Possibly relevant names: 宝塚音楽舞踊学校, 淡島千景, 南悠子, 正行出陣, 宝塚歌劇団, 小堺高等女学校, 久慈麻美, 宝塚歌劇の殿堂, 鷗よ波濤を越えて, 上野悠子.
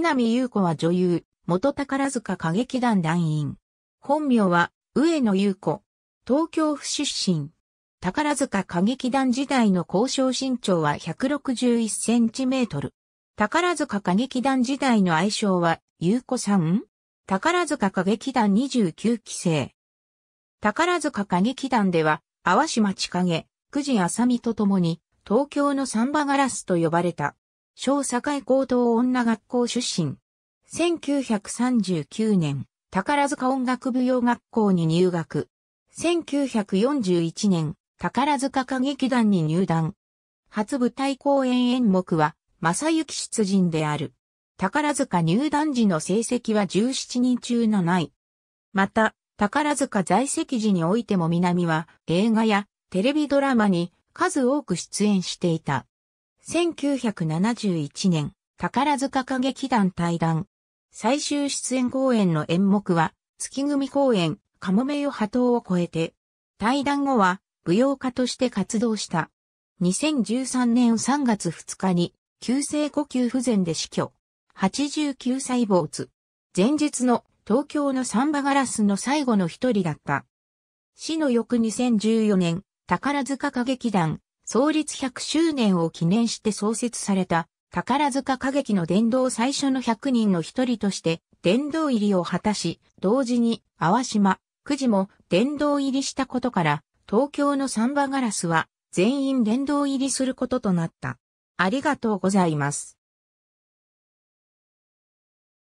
南悠子は女優、元宝塚歌劇団団員。本名は、上野悠子。東京府出身。宝塚歌劇団時代の公称身長は161センチメートル。宝塚歌劇団時代の愛称は、悠子さん。宝塚歌劇団29期生。宝塚歌劇団では、淡島千景、久慈麻美と共に、東京のサンバガラスと呼ばれた。小堺高等女学校出身。1939年、宝塚音楽舞踊学校に入学。1941年、宝塚歌劇団に入団。初舞台公演演目は、正幸出陣である。宝塚入団時の成績は17人中7位。また、宝塚在籍時においても南は映画やテレビドラマに数多く出演していた。1971年、宝塚歌劇団退団。最終出演公演の演目は、月組公演、かもめよ波頭を超えて。退団後は、舞踊家として活動した。2013年3月2日に、急性呼吸不全で死去。89歳没。前日の東京のサンバガラスの最後の一人だった。死の翌2014年、宝塚歌劇団、創立100周年を記念して創設された宝塚歌劇の殿堂最初の100人の一人として殿堂入りを果たし、同時に淡島、久慈も殿堂入りしたことから、東京のサンバガラスは全員殿堂入りすることとなった。ありがとうございます。